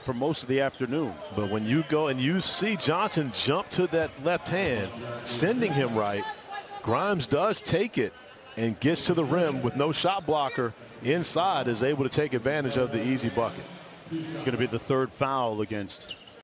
for most of the afternoon. But when you go and you see Johnson jump to that left hand, sending him right, Grimes does take it and gets to the rim with no shot blocker inside, is able to take advantage of the easy bucket. It's going to be the third foul against